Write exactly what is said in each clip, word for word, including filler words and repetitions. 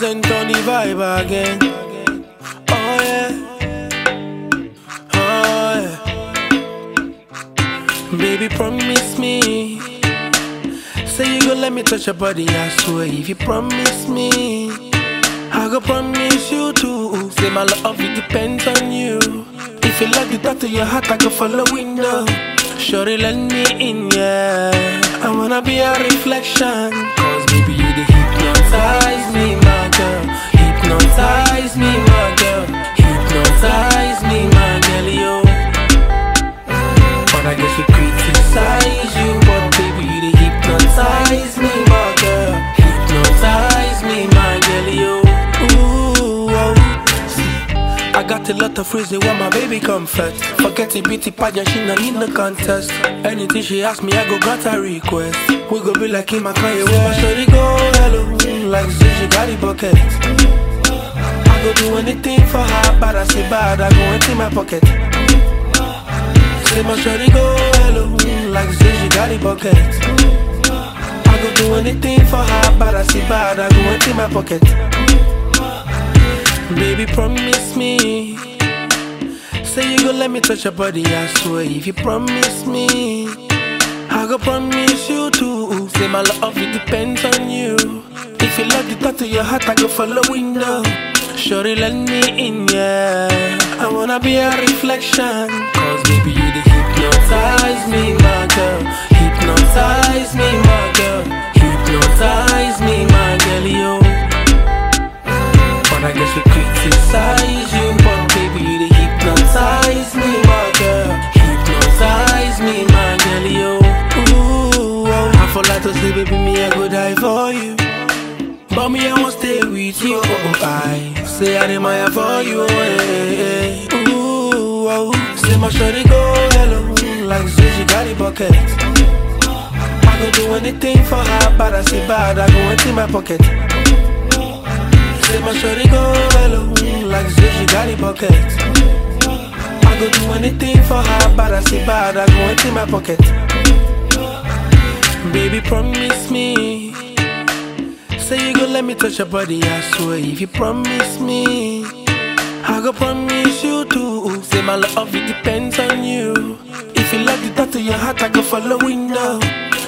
thousand Tony vibe again. Oh yeah, oh yeah. Baby, promise me, say you gon' let me touch your body, I swear. If you promise me, I gon' promise you too. Say my love, it depends on you. If you like it, talk to your heart, I gon' follow window. Shorty, let me in, yeah. I wanna be a reflection, cause baby, you the hypnotize me, my girl. Hypnotize me, my girl. Hypnotize me, my girl, yo. But I guess we criticize you, but baby, you the hypnotize me, my girl. Hypnotize me, my girl, yo. Ooh, oh. I got a lot of friends, they want my baby comfort. Forget the beauty pageant, she don't need no contest. Anything she asks me, I go grant her request. We go be like in my car, you where my shorty go, hello. Like Zizi, got the bucket. I go do anything for her, but I say bad, I go empty my pocket. Say my shorty go, hello. Like Zizi, got the bucket. I go do anything for her, but I say bad, I go empty my pocket. Baby, promise me, say you gon' let me touch your body, I swear. If you promise me, I gon' promise you too. Say my love, it depends on you. If you love the thought to your heart, I go follow window. Shorty, let me in, yeah. I wanna be a reflection, cause baby, you the hypnotize me, my girl. Hypnotize me, my girl. Hypnotize me, my girl, yo. But I guess we criticize you, but baby, you the hypnotize me, my girl. Hypnotize me, my girl, yo. Ooh, oh. I fall out to sleep, baby, me, I go die for you. But me, I won't stay with you, oh, I say I admire for you, eh, eh. Ooh, oh. Say my shorty go, hello. Like Zizi, got the bucket. I go do anything for her, but I say bad, I go empty my pocket. Say my shorty go, hello. Like Zizi, got the bucket. I go do anything for her, but I say bad, I go into my pocket. Baby, promise me, say you gon' let me touch your body, I swear. If you promise me, I gon' promise you too. Say my love, it depends on you. If you love the thought to your heart, I go follow window.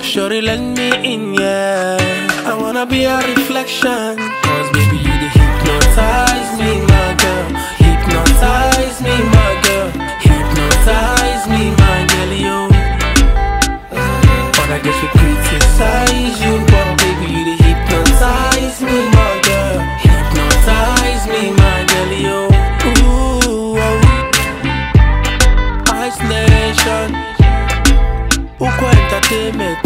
Shorty, let me in, yeah. I wanna be a reflection, cause baby, you the hypnotize me, my girl. Hypnotize me, my girl. Hypnotize me, my girl, yo. But I guess we criticize you, but baby, you the hypnotize me, my girl. Hypnotize me, my girl, yo. Ooh, oh. Ice Nation, Ukwa Entertainment.